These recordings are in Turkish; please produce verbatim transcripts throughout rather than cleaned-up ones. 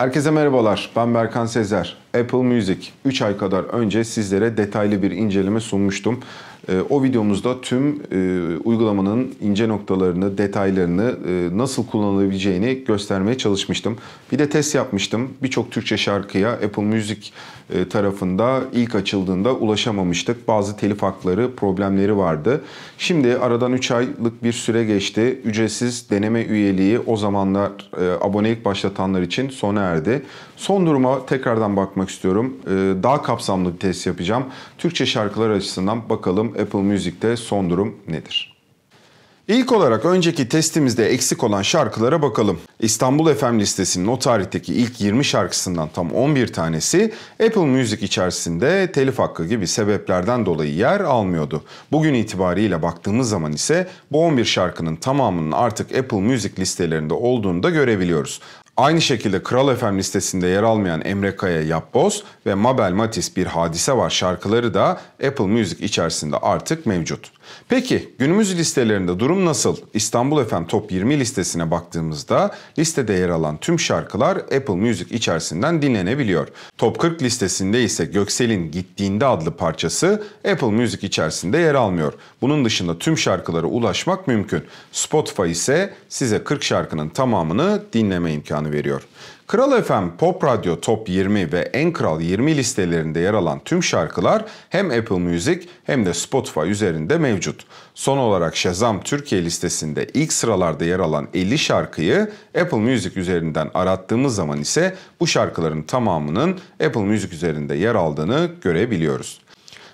Herkese merhabalar, ben Berkan Sezer. Apple Music üç ay kadar önce sizlere detaylı bir inceleme sunmuştum. O videomuzda tüm uygulamanın ince noktalarını, detaylarını nasıl kullanılabileceğini göstermeye çalışmıştım. Bir de test yapmıştım. Birçok Türkçe şarkıya Apple Music tarafında ilk açıldığında ulaşamamıştık. Bazı telif hakları, problemleri vardı. Şimdi aradan üç aylık bir süre geçti. Ücretsiz deneme üyeliği o zamanlar abonelik başlatanlar için sona erdi. Son duruma tekrardan bakmak istiyorum. Daha kapsamlı bir test yapacağım. Türkçe şarkılar açısından bakalım Apple Music'te son durum nedir? İlk olarak önceki testimizde eksik olan şarkılara bakalım. İstanbul F M listesinin o tarihteki ilk yirmi şarkısından tam on bir tanesi Apple Music içerisinde telif hakkı gibi sebeplerden dolayı yer almıyordu. Bugün itibariyle baktığımız zaman ise bu on bir şarkının tamamının artık Apple Music listelerinde olduğunu da görebiliyoruz. Aynı şekilde Kral Efem listesinde yer almayan Emre Kaya, Yap Boz ve Mabel Matiz bir hadise var şarkıları da Apple Music içerisinde artık mevcut. Peki günümüz listelerinde durum nasıl? İstanbul F M Top yirmi listesine baktığımızda listede yer alan tüm şarkılar Apple Music içerisinden dinlenebiliyor. Top kırk listesinde ise Göksel'in Gittiğinde adlı parçası Apple Music içerisinde yer almıyor. Bunun dışında tüm şarkılara ulaşmak mümkün. Spotify ise size kırk şarkının tamamını dinleme imkanı veriyor. Kral F M, Pop Radyo Top yirmi ve En Kral yirmi listelerinde yer alan tüm şarkılar hem Apple Music hem de Spotify üzerinde mevcut. Son olarak Shazam Türkiye listesinde ilk sıralarda yer alan elli şarkıyı Apple Music üzerinden arattığımız zaman ise bu şarkıların tamamının Apple Music üzerinde yer aldığını görebiliyoruz.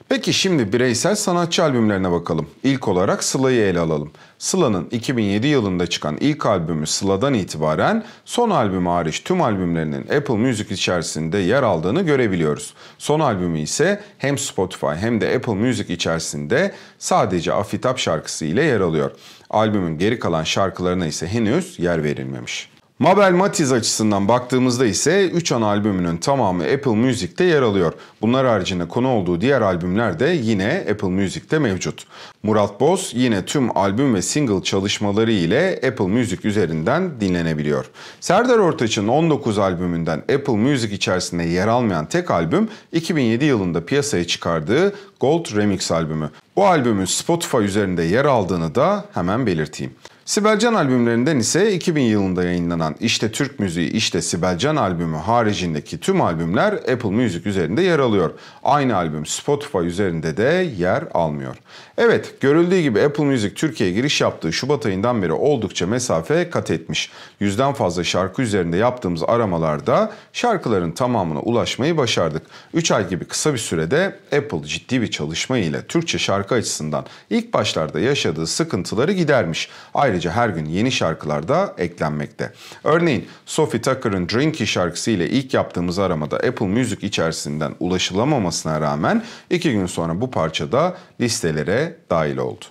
Peki şimdi bireysel sanatçı albümlerine bakalım. İlk olarak Sıla'yı ele alalım. Sıla'nın iki bin yedi yılında çıkan ilk albümü Sıla'dan itibaren son albüm hariç tüm albümlerinin Apple Music içerisinde yer aldığını görebiliyoruz. Son albümü ise hem Spotify hem de Apple Music içerisinde sadece Afitap şarkısı ile yer alıyor. Albümün geri kalan şarkılarına ise henüz yer verilmemiş. Mabel Matiz açısından baktığımızda ise üç ana albümünün tamamı Apple Music'te yer alıyor. Bunlar haricinde konu olduğu diğer albümler de yine Apple Music'te mevcut. Murat Boz yine tüm albüm ve single çalışmaları ile Apple Music üzerinden dinlenebiliyor. Serdar Ortaç'ın on dokuz albümünden Apple Music içerisinde yer almayan tek albüm iki bin yedi yılında piyasaya çıkardığı Gold Remix albümü. Bu albümün Spotify üzerinde yer aldığını da hemen belirteyim. Sibel Can albümlerinden ise iki bin yılında yayınlanan İşte Türk Müziği İşte Sibel Can albümü haricindeki tüm albümler Apple Music üzerinde yer alıyor. Aynı albüm Spotify üzerinde de yer almıyor. Evet, görüldüğü gibi Apple Music Türkiye'ye giriş yaptığı Şubat ayından beri oldukça mesafe kat etmiş. Yüzden fazla şarkı üzerinde yaptığımız aramalarda şarkıların tamamına ulaşmayı başardık. üç ay gibi kısa bir sürede Apple ciddi bir çalışma ile Türkçe şarkı açısından ilk başlarda yaşadığı sıkıntıları gidermiş. Ayrıca Ayrıca her gün yeni şarkılar da eklenmekte. Örneğin Sophie Tucker'ın Drinky şarkısı ile ilk yaptığımız aramada Apple Music içerisinden ulaşılamamasına rağmen iki gün sonra bu parça da listelere dahil oldu.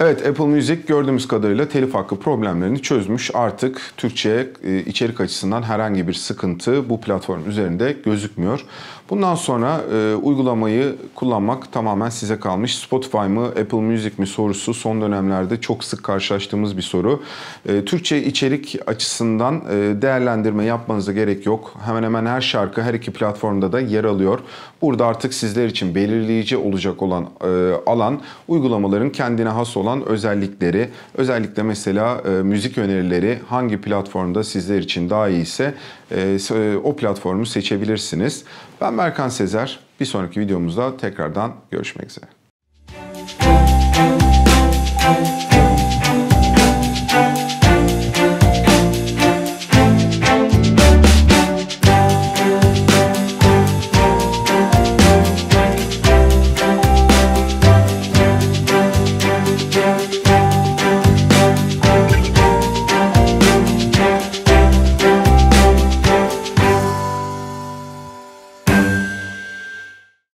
Evet, Apple Music gördüğümüz kadarıyla telif hakkı problemlerini çözmüş. Artık Türkçe içerik açısından herhangi bir sıkıntı bu platform üzerinde gözükmüyor. Bundan sonra e, uygulamayı kullanmak tamamen size kalmış. Spotify mı, Apple Music mi sorusu son dönemlerde çok sık karşılaştığımız bir soru. E, Türkçe içerik açısından e, değerlendirme yapmanıza gerek yok. Hemen hemen her şarkı her iki platformda da yer alıyor. Burada artık sizler için belirleyici olacak olan e, alan uygulamaların kendine has olan olan özellikleri, özellikle mesela e, müzik önerileri hangi platformda sizler için daha iyiyse e, o platformu seçebilirsiniz. Ben Berkan Sezer. Bir sonraki videomuzda tekrardan görüşmek üzere.